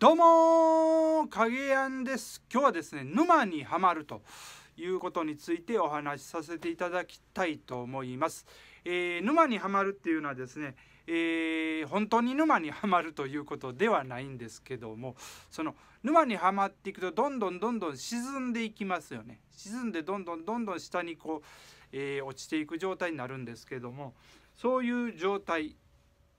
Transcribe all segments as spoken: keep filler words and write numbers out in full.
どうもー、かげやんです。今日はですね、沼にはまるということについてお話しさせていただきたいと思います。えー、沼にはまるっていうのはですね、えー、本当に沼にはまるということではないんですけども、その沼にはまっていくとどんどんどんどん沈んでいきますよね。沈んでどんどんどんどん下にこう、えー、落ちていく状態になるんですけども、そういう状態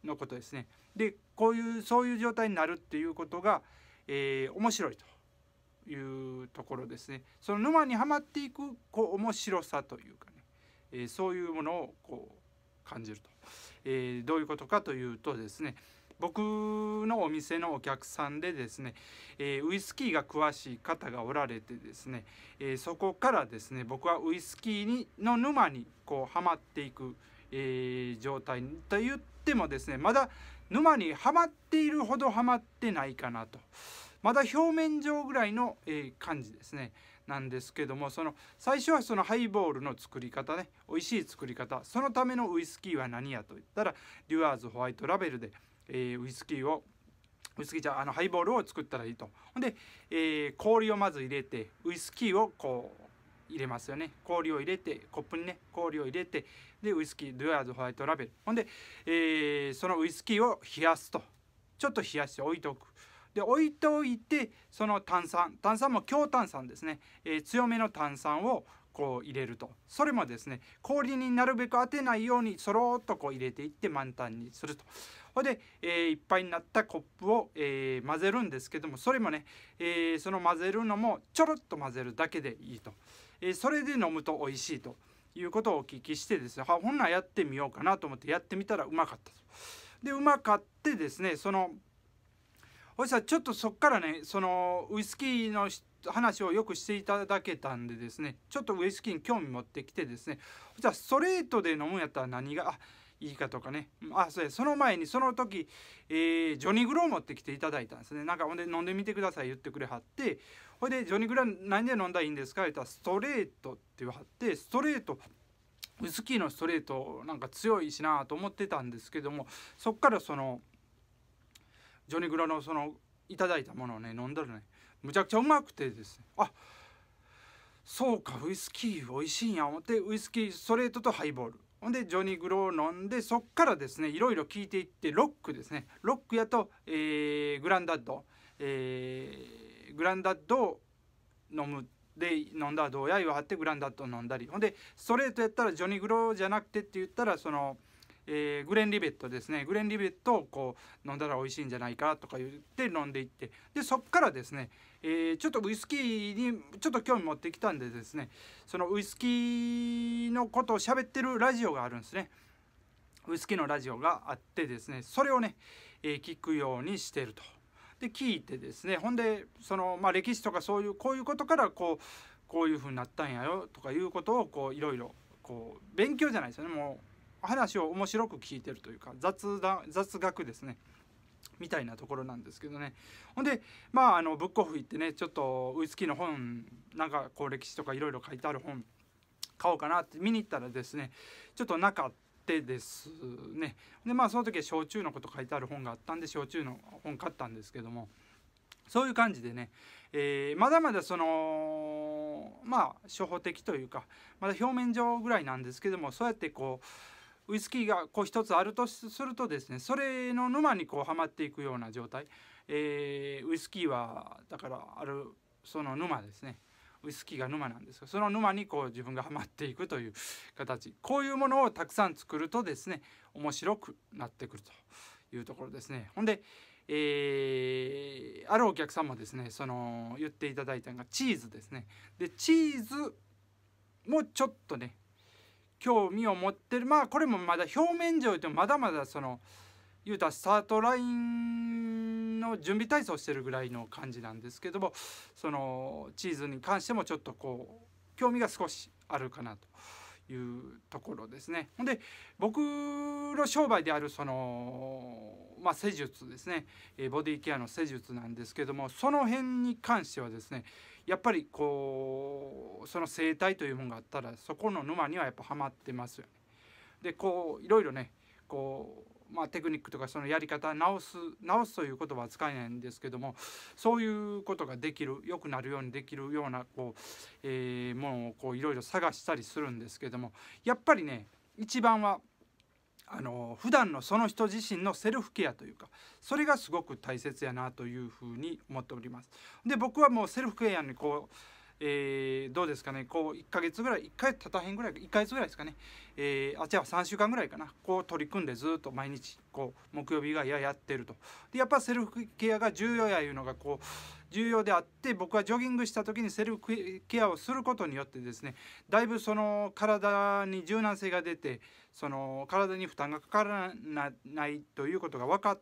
のことですね。で、こういうそういう状態になるっていうことが、えー、面白いというところですね。その沼にはまっていくこう面白さというかね、えー、そういうものをこう感じると、えー、どういうことかというとですね、僕のお店のお客さんでですね、えー、ウイスキーが詳しい方がおられてですね、えー、そこからですね、僕はウイスキーにの沼にこうはまっていく、えー、状態と言ってもですね、まだ沼にはまっているほどはまってないかなと、まだ表面上ぐらいの、えー、感じですね、なんですけども、その最初はそのハイボールの作り方ね、美味しい作り方、そのためのウイスキーは何やと言ったら、デュアーズホワイトラベルで、えー、ウイスキーをウイスキーじゃあのハイボールを作ったらいいと。で、えー、氷をまず入れて、ウイスキーをこう入れますよね。氷を入れて、コップにね、氷を入れて、でウイスキー、ドゥアーズホワイトラベル、ほんで、えー、そのウイスキーを冷やすと、ちょっと冷やして置いておく。で、置いておいて、その炭酸炭酸も強炭酸ですね、えー、強めの炭酸をこう入れると。それもですね、氷になるべく当てないようにそろっとこう入れていって満タンにすると。ほんで、えー、いっぱいになったコップを、えー、混ぜるんですけども、それもね、えー、その混ぜるのもちょろっと混ぜるだけでいいと。それで飲むと美味しいということをお聞きしてですね、ほんならやってみようかなと思ってやってみたらうまかったと。で、うまかってですね、そのおじさんちょっとそっからね、そのウイスキーの話をよくしていただけたんでですね、ちょっとウイスキーに興味持ってきてですね、じゃあストレートで飲むんやったら何がいいかとかね、あ、それその前にその時、えー、ジョニーグロー持ってきていただいたんですね。なんかほんで飲んでみてください言ってくれはって、ほいでジョニーグロー何で飲んだらいいんですか言ったら、ストレートって言わはって、ストレートウイスキーのストレートなんか強いしなと思ってたんですけども、そっからそのジョニーグローのそのいただいたものをね飲んだらね、むちゃくちゃうまくてですね、あ、そうか、ウイスキーおいしいんや思って、ウイスキーストレートとハイボール、ほんでジョニー・グロー飲んで、そっからですねいろいろ聞いていって、ロックですね、ロックやと、えー、グランダッド、えー、グランダッドを飲むで飲んだらどうや言わはって、グランダッドを飲んだり、ほんでストレートやったらジョニー・グローじゃなくてって言ったら、その、えー、グレン・リベットですね、グレン・リベットをこう飲んだら美味しいんじゃないかとか言って飲んでいって、でそっからですね、えー、ちょっとウイスキーにちょっと興味持ってきたんでですね、そのウイスキーのことを喋ってるラジオがあるんですね。ウイスキーのラジオがあってですね、それをね、えー、聞くようにしてると。で、聞いてですね、ほんでその、まあ、歴史とかそういうこういうことからこうこういうふうになったんやよとかいうことをこういろいろこう勉強じゃないですよね、もう話を面白く聞いてるというか、雑談、雑学ですね。みたいなところなんですけどね。ほんで、まあ、あのブックオフ行ってね、ちょっとウイスキーの本なんかこう歴史とかいろいろ書いてある本買おうかなって見に行ったらですね、ちょっとなかったですね。で、まあその時は焼酎のこと書いてある本があったんで、焼酎の本買ったんですけども、そういう感じでね、えー、まだまだそのまあ初歩的というか、まだ表面上ぐらいなんですけども、そうやってこうウイスキーがこう一つあるとするとですね、それの沼にこうはまっていくような状態、えー、ウイスキーはだからあるその沼ですね、ウイスキーが沼なんですが、その沼にこう自分がはまっていくという形、こういうものをたくさん作るとですね、面白くなってくるというところですね。ほんで、えー、あるお客さんもですね、その言っていただいたのがチーズですね。で、チーズもちょっとね興味を持ってる、まあこれもまだ表面上でもまだまだその言うたらスタートラインの準備体操してるぐらいの感じなんですけども、そのチーズに関してもちょっとこう興味が少しあるかなというところですね。で、僕の商売であるそのまあ施術ですね、ボディケアの施術なんですけども、その辺に関してはですね、やっぱりこうその生態というものがあったら、そこの沼にはやっぱハマってますよね。で、こういろいろねこまあ、テクニックとかそのやり方直す直すという言葉は使えないんですけども、そういうことができる良くなるようにできるようなこう、えー、ものをこういろいろ探したりするんですけども、やっぱりね一番はあの普段のその人自身のセルフケアというか、それがすごく大切やなというふうに思っております。で僕はもうセルフケアにこうえー、どうですかね、こういっかげつぐらいいっかいたたへんぐらいいっかげつぐらいですかね、えー、あじゃあさんしゅうかんぐらいかな、こう取り組んでずっと毎日こう木曜日以外やってると。でやっぱセルフケアが重要やいうのがこう重要であって、僕はジョギングした時にセルフケアをすることによってですね、だいぶその体に柔軟性が出て、その体に負担がかからないということが分かって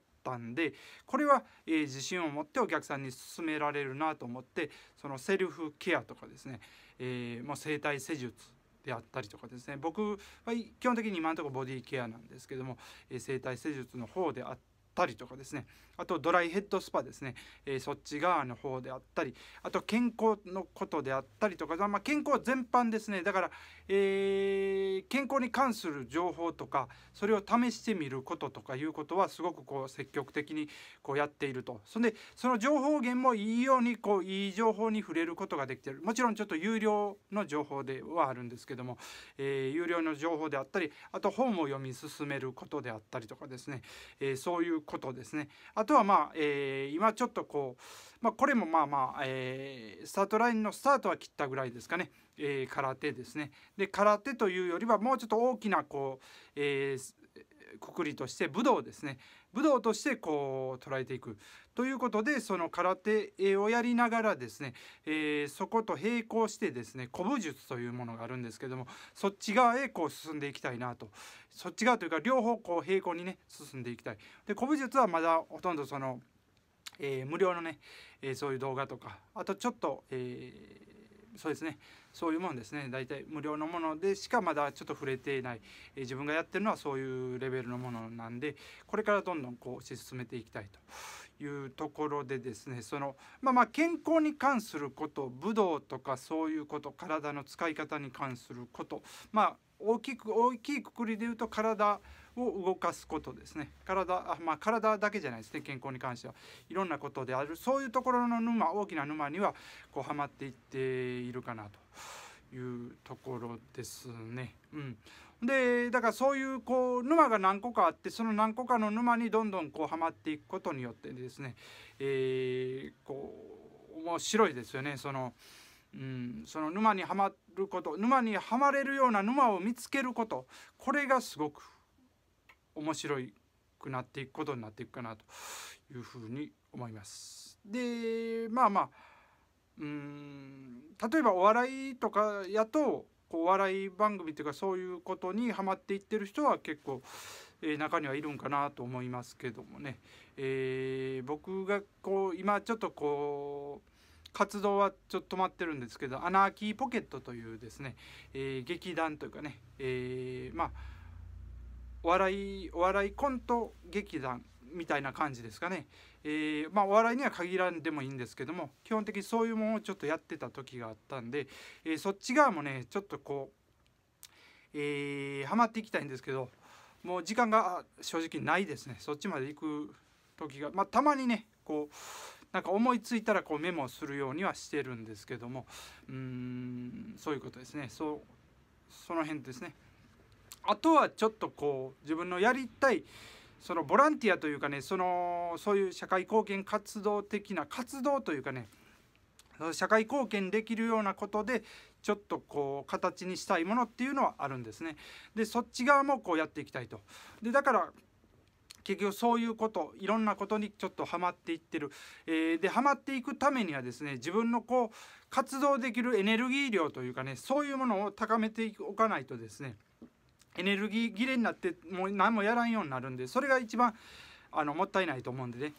で、これは、えー、自信を持ってお客さんに勧められるなと思って、そのセルフケアとかですね、えー、もう整体施術であったりとかですね、僕は基本的に今のところボディケアなんですけども、えー、整体施術の方であったりとかですね、あとドライヘッドスパですね、えー、そっち側の方であったり、あと健康のことであったりとか、まあ、健康全般ですね。だから、えー、健康に関する情報とか、それを試してみることとかいうことはすごくこう積極的にこうやっていると。そんでその情報源もいいようにこういい情報に触れることができている。もちろんちょっと有料の情報ではあるんですけども、えー、有料の情報であったり、あと本を読み進めることであったりとかですね、えー、そういうことですね。あとはまあ、えー、今ちょっとこう、まあ、これもまあまあ、えー、スタートラインのスタートは切ったぐらいですかね、えー、空手ですね。で空手というよりはもうちょっと大きなこう、えー、くくりとして武道ですね。武道としてこう捉えていくということで、その空手をやりながらですね、えー、そこと並行してですね、古武術というものがあるんですけども、そっち側へこう進んでいきたいなと。そっち側というか両方こう並行にね進んでいきたい。で古武術はまだほとんどその、えー、無料のね、えー、そういう動画とか、あとちょっと、えーそうですね、そういうもんですね。大体無料のものでしかまだちょっと触れていない、えー、自分がやってるのはそういうレベルのものなんで、これからどんどんこう推し進めていきたいというところでですね、そのまあまあ健康に関すること、武道とかそういうこと、体の使い方に関すること、まあ大きく大きい括りで言うと体を動かすことですね。体あ、まあ、体だけじゃないですね、健康に関してはいろんなことである。そういうところの沼、大きな沼にはこうはまっていっているかなというところですね。うん、でだからそういうこう沼が何個かあって、その何個かの沼にどんどんこうはまっていくことによってですね、えー、こう面白いですよね。そのうん、その沼にはまること、沼にはまれるような沼を見つけること、これがすごく面白くなっていくことになっていくかなというふうに思います。でまあまあうん例えばお笑いとかやと、こうお笑い番組というかそういうことにはまっていってる人は結構、えー、中にはいるんかなと思いますけどもね、えー、僕がこう今ちょっとこう活動はちょっと止まってるんですけど、アナーキーポケットというですね、えー、劇団というかね、えー、まあお笑いお笑いコント劇団みたいな感じですかね、えー、まあお笑いには限らんでもいいんですけども、基本的にそういうものをちょっとやってた時があったんで、えー、そっち側もねちょっとこう、えー、ハマっていきたいんですけど、もう時間が正直ないですね。そっちまで行く時が、まあ、たまにねこうなんか思いついたらこうメモするようにはしてるんですけども、うーんそういうことですね。 そ, その辺ですね。あとはちょっとこう自分のやりたいそのボランティアというかね、そのそういう社会貢献活動的な活動というかね、社会貢献できるようなことでちょっとこう形にしたいものっていうのはあるんですね。でそっち側もこうやっていきたいと。でだから結局そういうこと、いろんなことにちょっとハマっていってる、えー、でハマっていくためにはですね、自分のこう活動できるエネルギー量というかね、そういうものを高めておかないとですね、エネルギー切れになってもう何もやらんようになるんで、それが一番あのもったいないと思うんでね、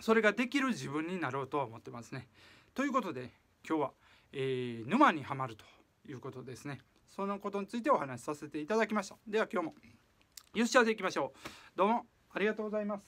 それができる自分になろうとは思ってますね。ということで今日は、えー、沼にはまるということですね。そのことについてお話しさせていただきました。では今日もよしあでいきましょう。どうもありがとうございます。